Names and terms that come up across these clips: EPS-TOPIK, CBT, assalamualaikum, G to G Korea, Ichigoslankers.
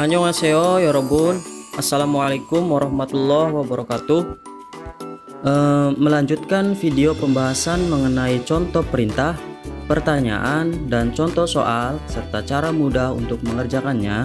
안녕하세요 여러분, assalamualaikum warahmatullahi wabarakatuh. Melanjutkan video pembahasan mengenai contoh perintah, pertanyaan, dan contoh soal serta cara mudah untuk mengerjakannya.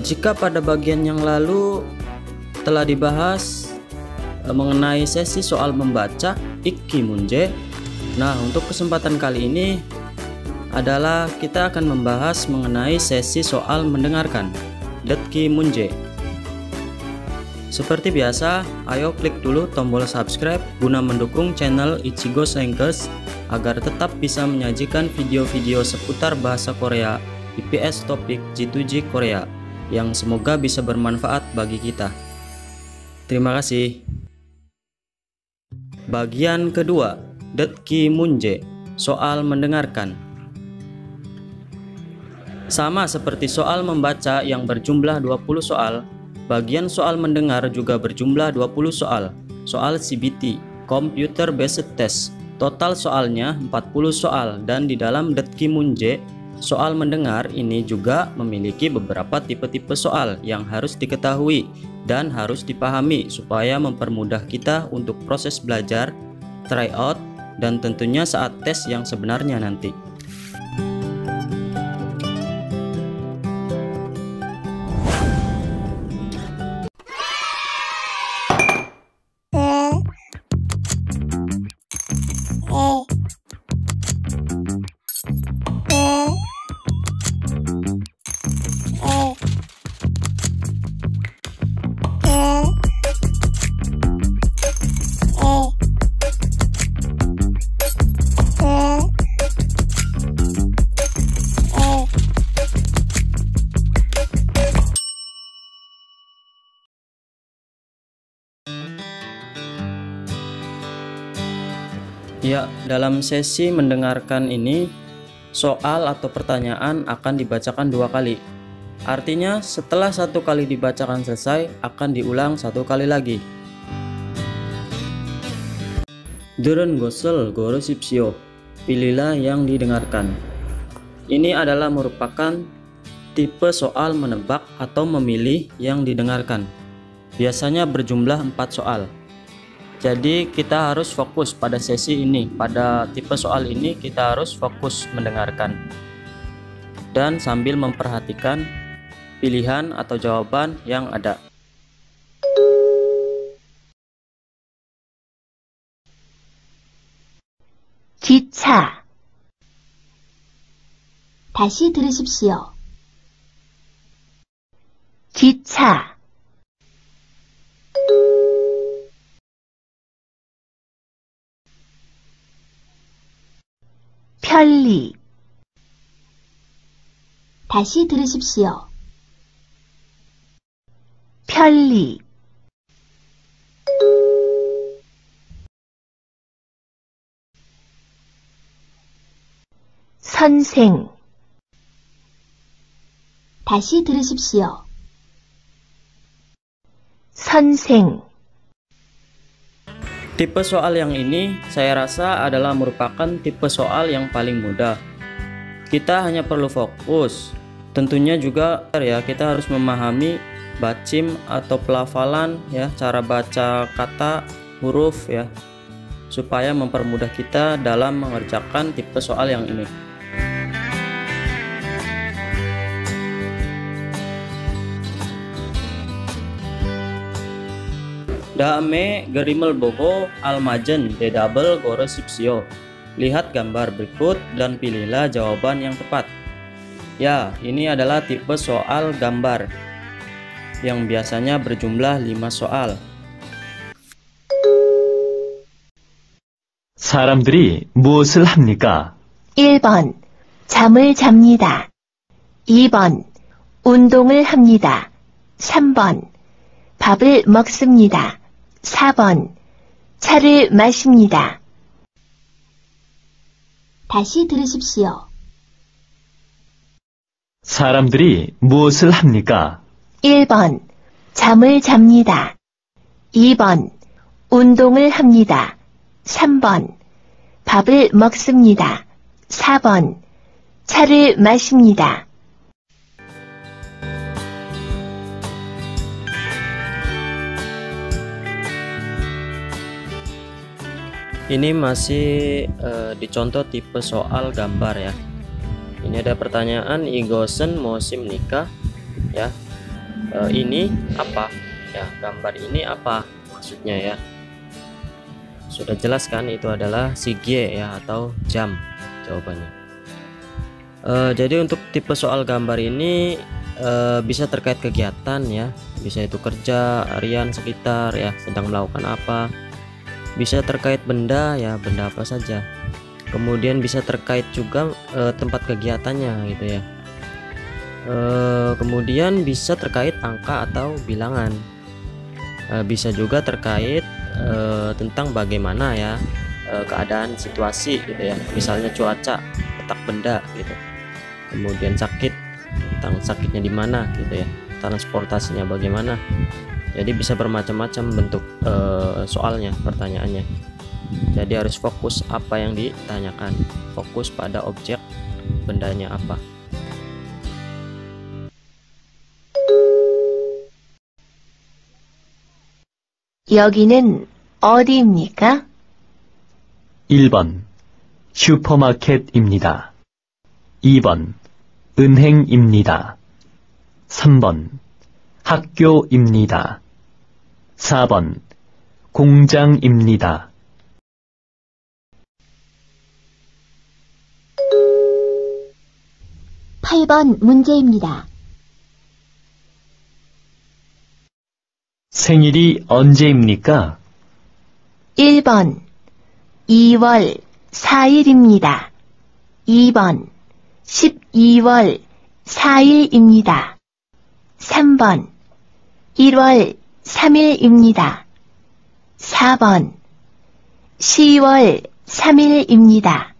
Jika pada bagian yang lalu telah dibahas mengenai sesi soal membaca Ikki Munje, nah untuk kesempatan kali ini adalah kita akan membahas mengenai sesi soal mendengarkan Detki Munje. Seperti biasa, ayo klik dulu tombol subscribe guna mendukung channel Ichigoslankers agar tetap bisa menyajikan video-video seputar bahasa Korea EPS topik G to G Korea yang semoga bisa bermanfaat bagi kita. Terima kasih. Bagian kedua, Detki Munje, soal mendengarkan. Sama seperti soal membaca yang berjumlah 20 soal, bagian soal mendengar juga berjumlah 20 soal. Soal CBT, Computer Based Test, total soalnya 40 soal, dan di dalam Detki Munje, soal mendengar ini juga memiliki beberapa tipe-tipe soal yang harus diketahui dan harus dipahami supaya mempermudah kita untuk proses belajar, tryout, dan tentunya saat tes yang sebenarnya nanti. Ya, dalam sesi mendengarkan ini, soal atau pertanyaan akan dibacakan dua kali. Artinya, setelah satu kali dibacakan selesai, akan diulang satu kali lagi. Dereun gosel gorosipsio, pilihlah yang didengarkan. Ini adalah merupakan tipe soal menebak atau memilih yang didengarkan. Biasanya berjumlah 4 soal. Jadi kita harus fokus pada sesi ini, pada tipe soal ini kita harus fokus mendengarkan dan sambil memperhatikan pilihan atau jawaban yang ada. Jicha. 다시 들으십시오. Jicha. 편리. 다시 들으십시오. 편리. 선생. 다시 들으십시오. 선생. Tipe soal yang ini saya rasa adalah merupakan tipe soal yang paling mudah. Kita hanya perlu fokus. Tentunya juga ya, kita harus memahami bacim atau pelafalan ya, cara baca kata huruf ya, supaya mempermudah kita dalam mengerjakan tipe soal yang ini. Daame gerimel bogo almajen dedabel goresipsio. Lihat gambar berikut dan pilihlah jawaban yang tepat. Ya, ini adalah tipe soal gambar yang biasanya berjumlah 5 soal. 사람들이 무엇을 합니까? 1번. 잠을 잡니다. 2번. 운동을 합니다. 3번. 밥을 먹습니다. 4번. 차를 마십니다. 다시 들으십시오. 사람들이 무엇을 합니까? 1번. 잠을 잡니다. 2번. 운동을 합니다. 3번. 밥을 먹습니다. 4번. 차를 마십니다. Ini masih di contoh tipe soal gambar ya. Ini ada pertanyaan Igosen Mosim nikah ya. Ini apa? Ya, gambar ini apa maksudnya ya? Sudah jelas kan itu adalah Shige ya atau jam jawabannya. Jadi untuk tipe soal gambar ini bisa terkait kegiatan ya. Bisa itu kerja, harian, sekitar ya, sedang melakukan apa. Bisa terkait benda ya, benda apa saja. Kemudian bisa terkait juga tempat kegiatannya gitu ya. Kemudian bisa terkait angka atau bilangan. Bisa juga terkait tentang bagaimana ya keadaan situasi gitu ya. Misalnya cuaca, letak benda gitu. Kemudian sakit, tentang sakitnya di mana gitu ya. Transportasinya bagaimana. Jadi bisa bermacam-macam bentuk soalnya, pertanyaannya. Jadi harus fokus apa yang ditanyakan, fokus pada objek bendanya apa. 여기는 어디입니까? 1번 슈퍼마켓입니다. 2번 은행입니다. 3번 학교입니다. 4번 공장입니다. (8번) 문제입니다. 생일이 언제입니까? (1번) 2월 4일입니다. (2번) 12월 4일입니다. (3번) 1월 3일입니다. 4번 10월 3일입니다.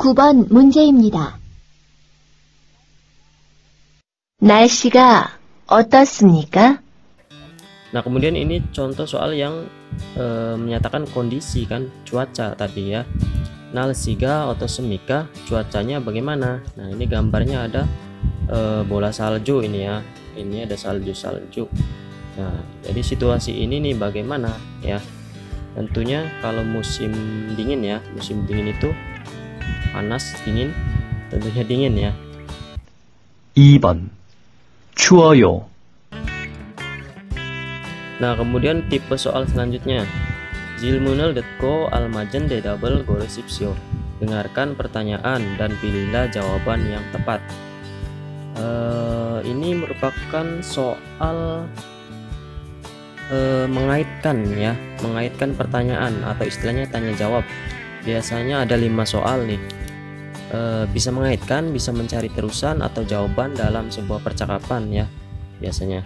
9번 문제입니다. 날씨가 어떻습니까? Nah, kemudian ini contoh soal yang menyatakan kondisi kan, cuaca tadi ya. Nalsiga atau semika, cuacanya bagaimana? Nah, ini gambarnya ada bola salju ini ya. Ini ada salju-salju. Nah, jadi situasi ini nih bagaimana ya? Tentunya kalau musim dingin ya, musim dingin itu panas, dingin, tentunya dingin ya. 2번. 추워요. Nah, kemudian tipe soal selanjutnya. Zilmunel detko almajen dedabel goresipsio. Dengarkan pertanyaan dan pilihlah jawaban yang tepat. Ini merupakan soal mengaitkan ya, mengaitkan pertanyaan atau istilahnya tanya jawab. Biasanya ada 5 soal nih. Bisa mengaitkan, bisa mencari terusan atau jawaban dalam sebuah percakapan ya, biasanya.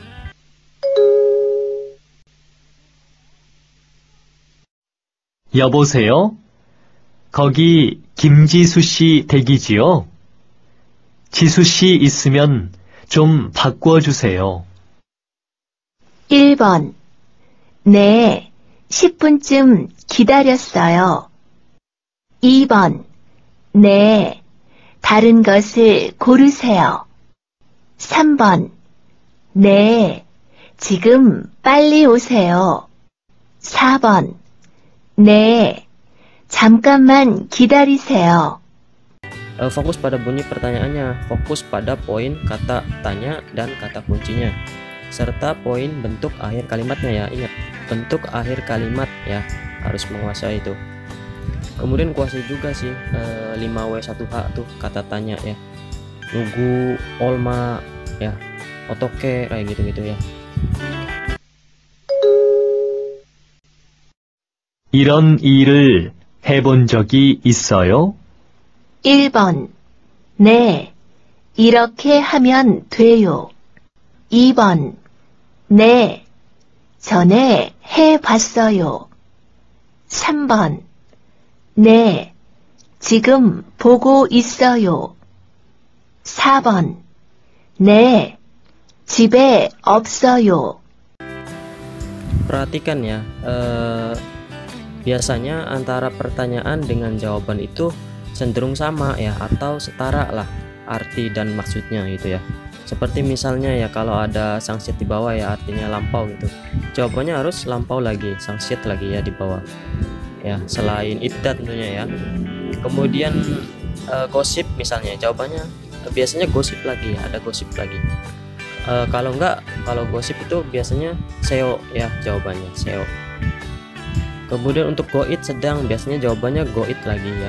여보세요? 거기 김지수 씨 대기지요? 지수 씨 있으면 좀 바꿔주세요. 1번. 네, 10분쯤 기다렸어요. 2번. 네, 다른 것을 고르세요. 3번. 네, 지금 빨리 오세요. 4번. 네, 잠깐만 기다리세요. Fokus pada bunyi pertanyaannya, fokus pada poin kata tanya dan kata kuncinya, serta poin bentuk akhir kalimatnya ya. Ingat, bentuk akhir kalimat ya, harus menguasai itu. Kemudian kuasai juga sih 5W1H tuh kata tanya ya. Nugu, olma, ya, otoke, kayak gitu-gitu ya. 이런 일을 해본 적이 있어요? 1번. 네, 이렇게 하면 돼요. 2번. 네, 전에 해봤어요. 3번. 네, 지금 보고 있어요. 4번. 네, 집에 없어요. Perhatikan ya, biasanya antara pertanyaan dengan jawaban itu cenderung sama ya, atau setara lah arti dan maksudnya gitu ya. Seperti misalnya ya, kalau ada sangsit di bawah ya artinya lampau gitu, jawabannya harus lampau lagi, sangsit lagi ya di bawah ya, selain iddat tentunya ya. Kemudian gosip misalnya, jawabannya biasanya gosip lagi, ada gosip lagi. Kalau enggak, kalau gosip itu biasanya seo ya, jawabannya seo. Kemudian untuk goit sedang, biasanya jawabannya goit lagi ya.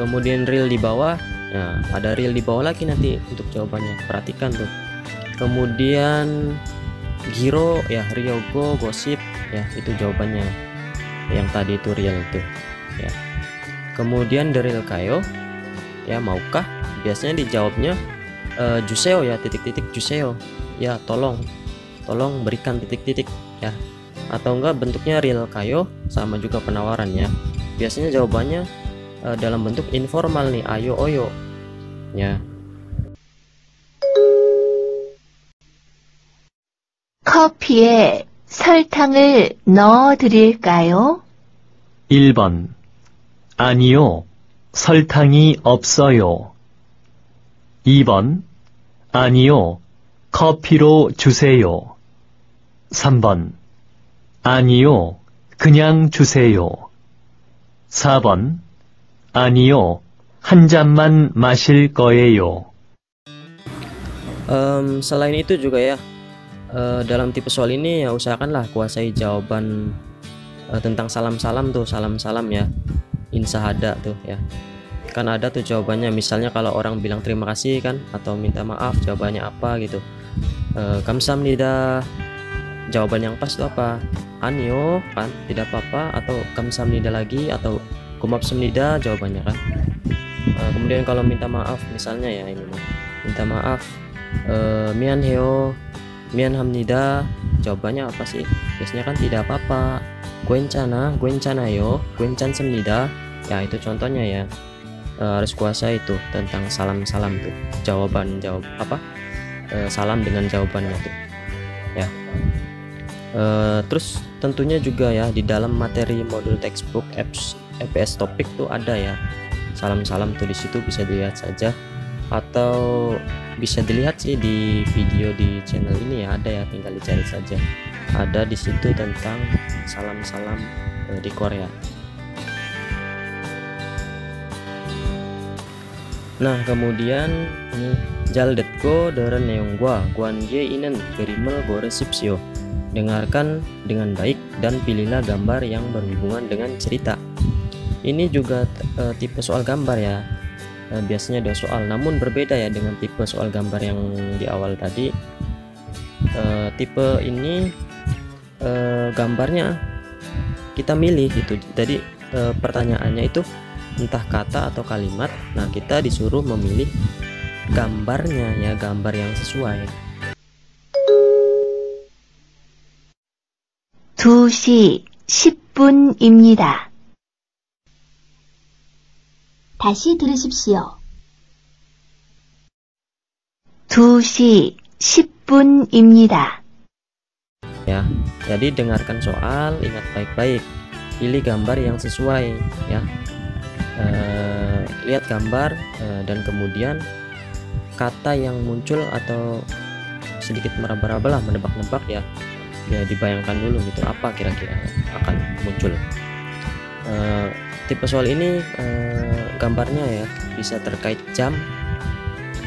Kemudian real di bawah, nah ada real di bawah lagi nanti untuk jawabannya, perhatikan tuh. Kemudian giro ya, ryogo, gosip ya, itu jawabannya yang tadi itu real itu ya. Kemudian deril kayo ya, maukah, biasanya dijawabnya juseo ya, titik-titik juseo ya, tolong, tolong berikan titik-titik ya. Atau enggak bentuknya real kayo, sama juga penawarannya, biasanya jawabannya dalam bentuk informal nih, ayo oyo ya. 커피에 설탕을 넣어 드릴까요? 1번. 아니요. 설탕이 없어요. 2번. 아니요. 커피로 주세요. 3번. 아니요. 그냥 주세요. 4번. 아니요, 한 잔만 마실 거예요. Selain itu juga ya, dalam tipe soal ini ya usahakanlah kuasai jawaban tentang salam-salam tuh, salam-salam ya, insahada tuh ya. Kan ada tuh jawabannya, misalnya kalau orang bilang terima kasih kan, atau minta maaf, jawabannya apa gitu. Kamsahamnida, jawaban yang pas tuh apa? Anyo kan, tidak apa-apa, atau kamsahamnida lagi, atau 고맙습니다 jawabannya kan. Kemudian kalau minta maaf misalnya ya, ini minta maaf, 미안해요, 미안합니다, jawabannya apa sih? Biasanya kan tidak apa-apa, 괜찮아, 괜찮아요, 괜찮습니다 ya, itu contohnya ya. Harus kuasai itu tentang salam-salam tuh, jawaban apa, salam dengan jawabannya tuh ya. Terus tentunya juga ya, di dalam materi modul textbook EPS topik tuh ada ya salam-salam tuh, di situ bisa dilihat saja, atau bisa dilihat sih di video di channel ini ya, ada ya, tinggal dicari saja, ada di situ tentang salam-salam di Korea. Nah kemudian ini jaldatgo deoreun neonggwa gwangge inen gerimel goresipsio, dengarkan dengan baik dan pilihlah gambar yang berhubungan dengan cerita. Ini juga tipe soal gambar ya, biasanya ada soal, namun berbeda ya dengan tipe soal gambar yang di awal tadi. Tipe ini gambarnya kita milih gitu, jadi pertanyaannya itu entah kata atau kalimat, nah kita disuruh memilih gambarnya ya, gambar yang sesuai. 2시 10분입니다. 다시 들으십시오. 2시 10분입니다. Ya, jadi dengarkan soal, ingat baik-baik, pilih gambar yang sesuai ya. Lihat gambar dan kemudian kata yang muncul atau sedikit meraba-raba lah, menebak-nebak ya. Ya dibayangkan dulu gitu, apa kira-kira akan muncul. Tipe soal ini gambarnya ya bisa terkait jam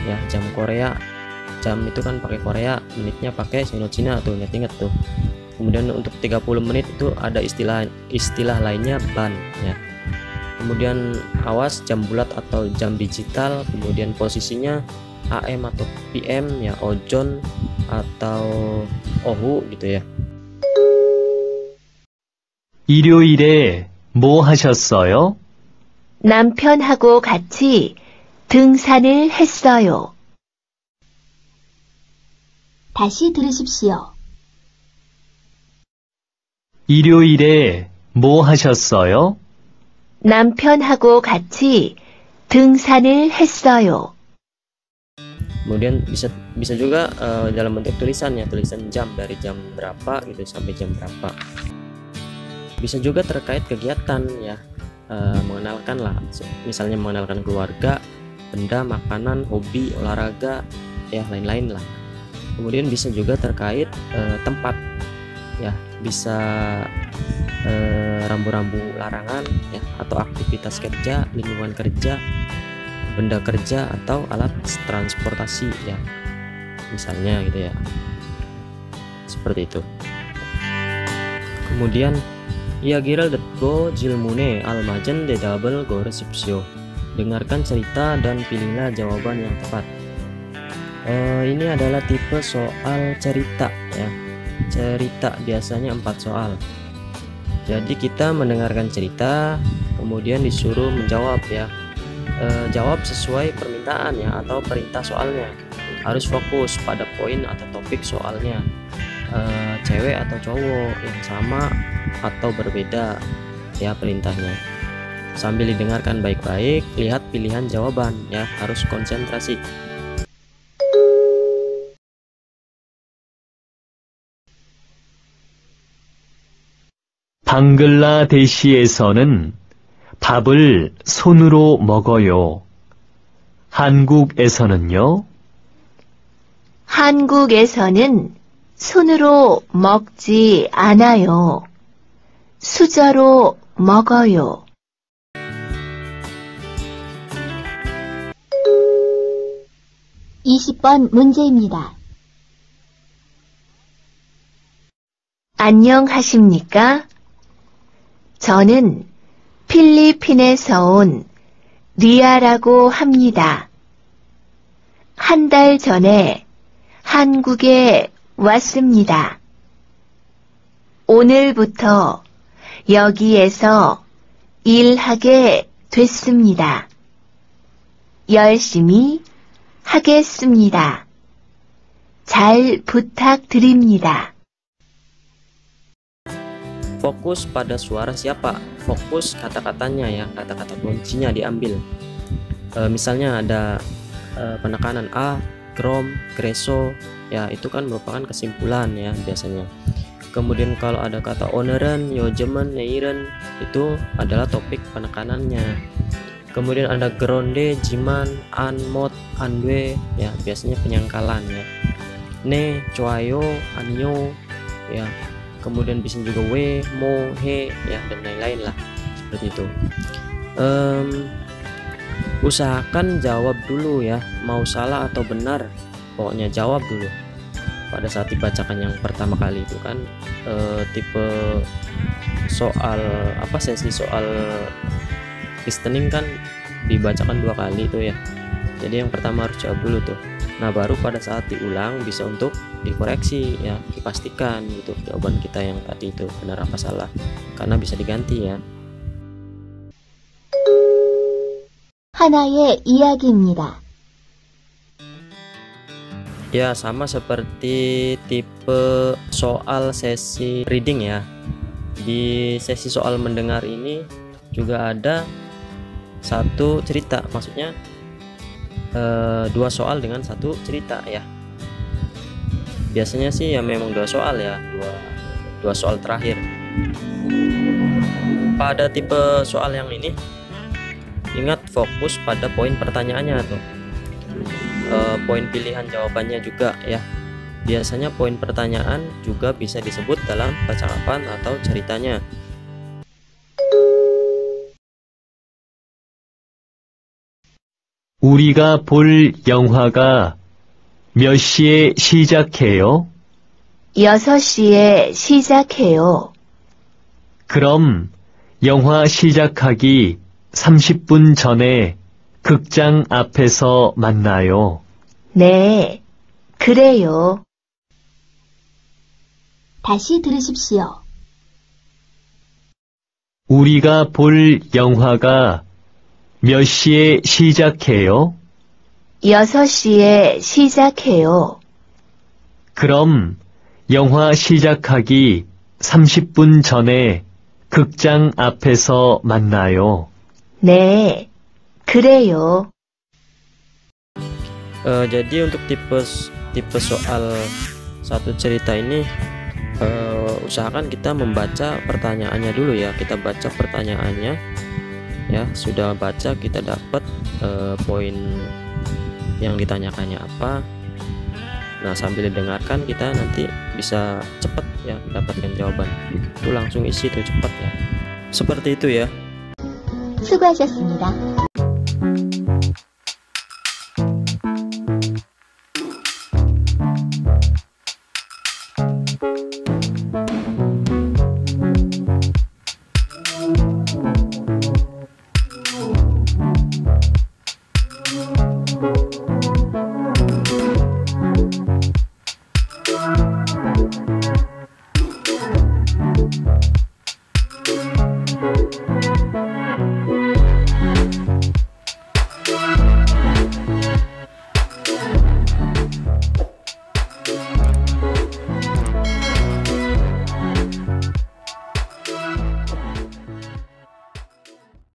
ya, jam Korea, jam itu kan pakai Korea, menitnya pakai Sino-Cina tuh, ingat-ingat tuh. Kemudian untuk 30 menit itu ada istilah lainnya ban ya. Kemudian awas, jam bulat atau jam digital, kemudian posisinya AM atau PM ya, ojon atau ohu gitu ya. 일요일에 뭐 하셨어요? 남편하고 같이 등산을 했어요. 다시 들으십시오. 일요일에 뭐 하셨어요? 남편하고 같이 등산을 했어요. Kemudian bisa juga dalam bentuk tulisan jam, dari jam berapa gitu sampai jam berapa. Bisa juga terkait kegiatan ya, mengenalkan lah, misalnya mengenalkan keluarga, benda, makanan, hobi, olahraga, ya lain-lain lah. Kemudian bisa juga terkait tempat ya, bisa rambu-rambu larangan ya, atau aktivitas kerja, lingkungan kerja, benda kerja, atau alat transportasi ya, misalnya gitu ya, seperti itu. Kemudian Yagiral Detgo Jilmune Almajen de Double Go Resepsio, dengarkan cerita dan pilihlah jawaban yang tepat. Ini adalah tipe soal cerita ya, cerita biasanya 4 soal. Jadi kita mendengarkan cerita kemudian disuruh menjawab ya, jawab sesuai permintaan ya atau perintah soalnya, harus fokus pada poin atau topik soalnya, cewek atau cowok, yang sama atau berbeda ya perintahnya. Sambil didengarkan baik-baik, lihat pilihan jawaban ya, harus konsentrasi. 방글라데시에서는 밥을 손으로 먹어요. 한국에서는요? 한국에서는 손으로 먹지 않아요. 수저로 먹어요. (20번) 문제입니다. 안녕하십니까? 저는 필리핀에서 온 리아라고 합니다. 한 달 전에 한국에 왔습니다. 오늘부터 여기에서 일하게 됐습니다. 열심히 하겠습니다. 잘 부탁드립니다. Fokus pada suara siapa, fokus kata-katanya ya, kata-kata kuncinya diambil. Misalnya ada penekanan A, grom, kreso ya, itu kan merupakan kesimpulan ya biasanya. Kemudian kalau ada kata oneran, yojemen, neiren, itu adalah topik penekanannya. Kemudian ada gronde, jiman, anmot, andwe ya, biasanya penyangkalan ya. Ne, coayo, anyo ya. Kemudian bisa juga we, mo, he ya, dan lain-lain lah, seperti itu. Usahakan jawab dulu ya, mau salah atau benar, pokoknya jawab dulu pada saat dibacakan yang pertama kali itu kan. Tipe soal apa, sesi soal listening kan dibacakan 2 kali itu ya, jadi yang pertama harus jawab dulu tuh. Nah baru pada saat diulang bisa untuk dikoreksi ya, dipastikan gitu jawaban kita yang tadi itu benar apa salah, karena bisa diganti ya. 하나의 이야기입니다. Ya sama seperti tipe soal sesi reading ya. Di sesi soal mendengar ini juga ada satu cerita, maksudnya 2 soal dengan 1 cerita ya. Biasanya sih ya memang 2 soal ya, dua soal terakhir. Pada tipe soal yang ini, ingat fokus pada poin pertanyaannya tuh, poin pilihan jawabannya juga ya. Biasanya poin pertanyaan juga bisa disebut dalam percakapan atau ceritanya. 우리가 볼 영화가 몇 시에 시작해요? 6시에 시작해요. 그럼 영화 시작하기 30분 전에 극장 앞에서 만나요. 네, 그래요. 다시 들으십시오. 우리가 볼 영화가 몇 시에 시작해요? 6시에 시작해요. 그럼 영화 시작하기 30분 전에 극장 앞에서 만나요. 네, 그래요. Jadi untuk tipe soal satu cerita ini, usahakan kita membaca pertanyaannya dulu ya. Kita baca pertanyaannya ya, sudah baca kita dapat poin yang ditanyakannya apa. Nah, sambil didengarkan kita nanti bisa cepat ya mendapatkan jawaban. Itu langsung isi tuh cepat ya. Seperti itu ya. 수고하셨습니다.